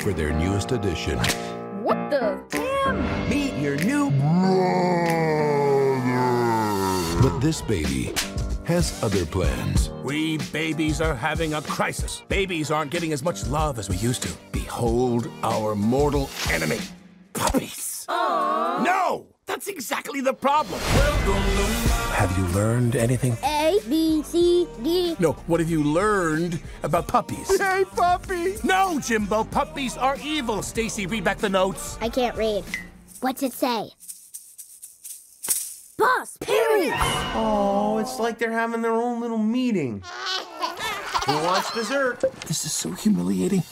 For their newest edition. What the damn? Meet your new brother. But this baby has other plans. We babies are having a crisis. Babies aren't getting as much love as we used to. Behold our mortal enemy, puppies. Aww. No! That's exactly the problem. Have you learned anything? A, B, C, D. No, what have you learned about puppies? Hey, puppy! No, Jimbo, puppies are evil. Stacy, read back the notes. I can't read. What's it say? Boss, period! Oh, it's like they're having their own little meeting. Who wants dessert? This is so humiliating.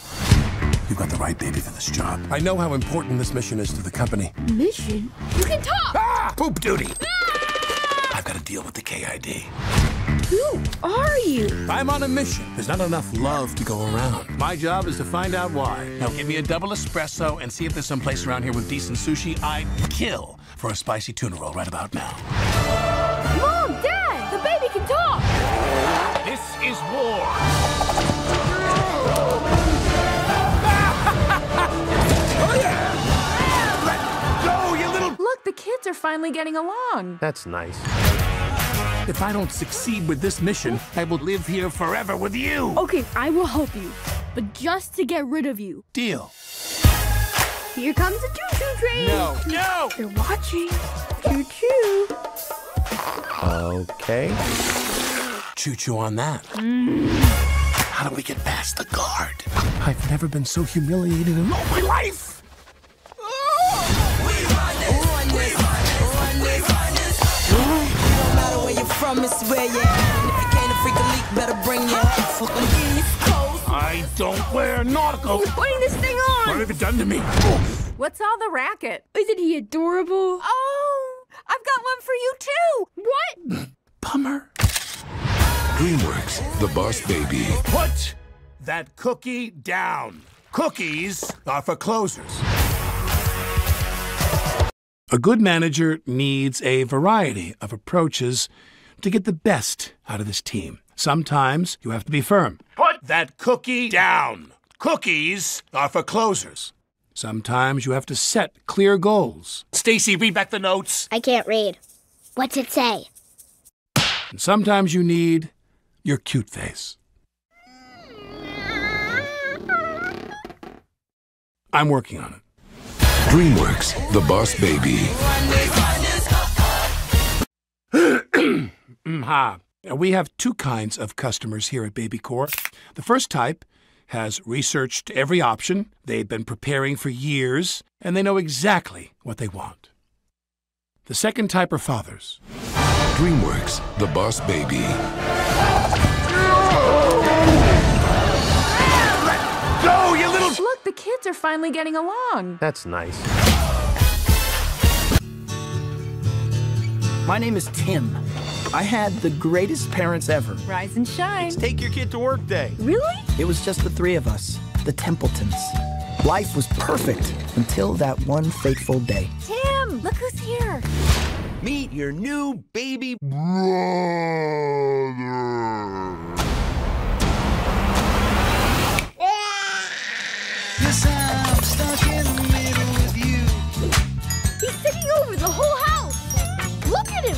You got the right baby for this job. I know how important this mission is to the company. Mission? You can talk! Ah! Poop duty! Ah! I've got to deal with the KID. Who are you? I'm on a mission. There's not enough love to go around. My job is to find out why. Now give me a double espresso and see if there's some place around here with decent sushi. I'd kill for a spicy tuna roll right about now. Mom! Dad! The baby can talk! This is war! The kids are finally getting along. That's nice. If I don't succeed with this mission, I will live here forever with you. Okay, I will help you, but just to get rid of you. Deal. Here comes the choo-choo train. No, no! They're watching. Choo-choo. Okay. Choo-choo on that. How do we get past the guard? I've never been so humiliated in all my life. I don't wear nautical. Putting this thing on. What have you done to me? What's all the racket? Isn't he adorable? Oh, I've got one for you too. What? Bummer. DreamWorks, The Boss Baby. Put that cookie down. Cookies are for closers. A good manager needs a variety of approaches to get the best out of this team. Sometimes you have to be firm. Put that cookie down. Cookies are for closers. Sometimes you have to set clear goals. Stacy, read back the notes. I can't read. What's it say? And sometimes you need your cute face. I'm working on it. DreamWorks, The Boss Baby. We have two kinds of customers here at Baby Corp. The first type has researched every option. They've been preparing for years, and they know exactly what they want. The second type are fathers. DreamWorks, The Boss Baby. Look, the kids are finally getting along. That's nice. My name is Tim. I had the greatest parents ever. Rise and shine. It's take your kid to work day. Really? It was just the three of us, the Templetons. Life was perfect until that one fateful day. Tim, look who's here. Meet your new baby brother. I'm stuck in the middle with you. He's taking over the whole house. Look at him.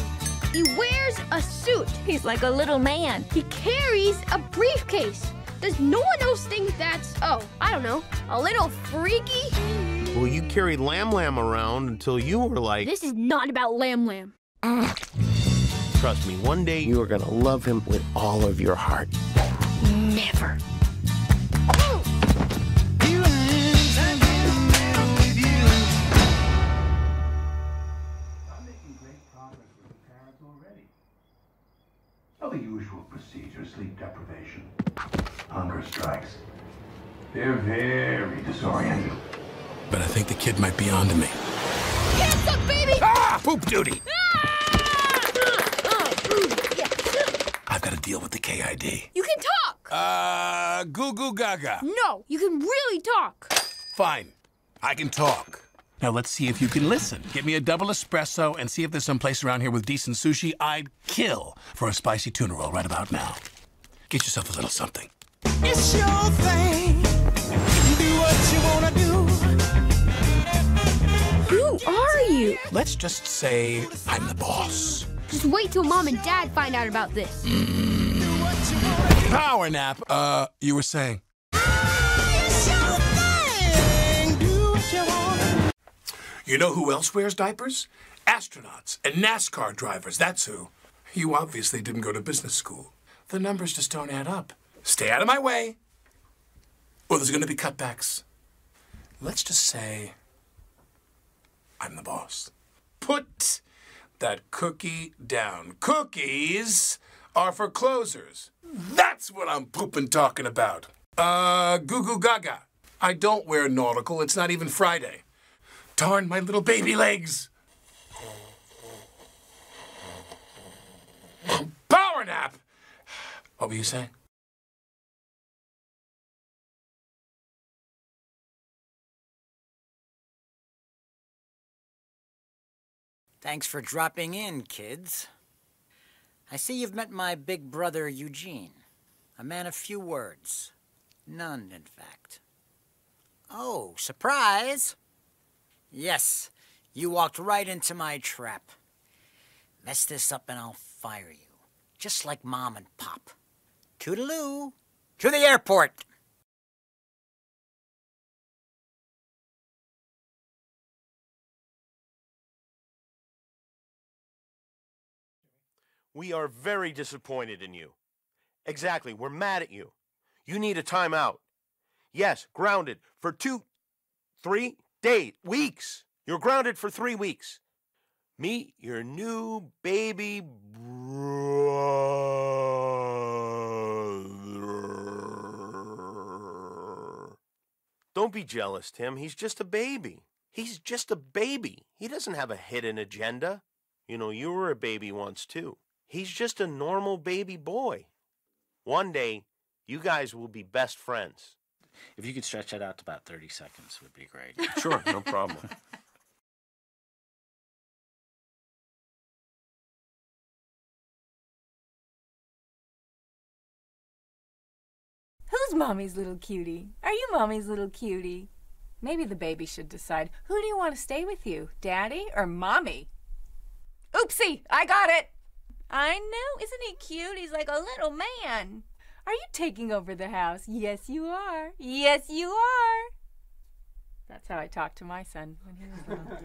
He wears a suit. He's like a little man. He carries a briefcase. Does no one else think that's, oh, I don't know, a little freaky? Well, you carried Lam Lam around until you were like... This is not about Lam Lam. Trust me, one day you are going to love him with all of your heart. Never. The usual procedure, sleep deprivation, hunger strikes. They're very disoriented. But I think the kid might be onto me. Hands up, baby! Ah! Poop duty! I've got to deal with the KID. You can talk! Goo goo gaga. No, you can really talk. Fine, I can talk. Now let's see if you can listen. Get me a double espresso and see if there's some place around here with decent sushi. I'd kill for a spicy tuna roll right about now. Get yourself a little something. It's your thing. do what you wanna do. Who are you? Let's just say I'm the boss. Just wait till Mom and Dad find out about this. Power nap. You were saying. You know who else wears diapers? Astronauts and NASCAR drivers, that's who. You obviously didn't go to business school. The numbers just don't add up. Stay out of my way, or there's gonna be cutbacks. Let's just say I'm the boss. Put that cookie down. Cookies are for closers. That's what I'm poopin' talking about. Goo goo gaga. I don't wear nautical, it's not even Friday. Darn my little baby legs! Power nap! What were you saying? Thanks for dropping in, kids. I see you've met my big brother, Eugene. A man of few words. None, in fact. Oh, surprise! Yes, you walked right into my trap. Mess this up and I'll fire you. Just like Mom and Pop. Toodaloo! To the airport! We are very disappointed in you. Exactly, we're mad at you. You need a timeout. Yes, grounded for 2, 3... Day, weeks. You're grounded for 3 weeks. Meet your new baby brother. Don't be jealous, Tim. He's just a baby. He's just a baby. He doesn't have a hidden agenda. You know, you were a baby once, too. He's just a normal baby boy. One day, you guys will be best friends. If you could stretch that out to about 30 seconds, would be great. Sure, no problem. Who's Mommy's little cutie? Are you Mommy's little cutie? Maybe the baby should decide. Who do you want to stay with you, Daddy or Mommy? Oopsie, I got it. I know, isn't he cute? He's like a little man. Are you taking over the house? Yes, you are. Yes, you are. That's how I talked to my son when he was little.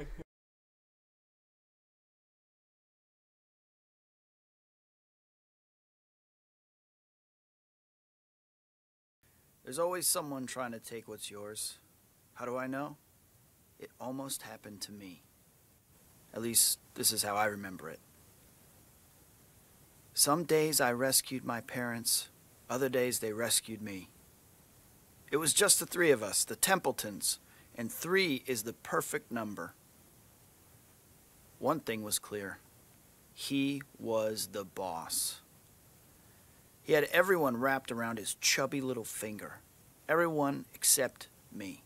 There's always someone trying to take what's yours. How do I know? It almost happened to me. At least, this is how I remember it. Some days I rescued my parents. Other days, they rescued me. It was just the three of us, the Templetons, and 3 is the perfect number. One thing was clear. He was the boss. He had everyone wrapped around his chubby little finger. Everyone except me.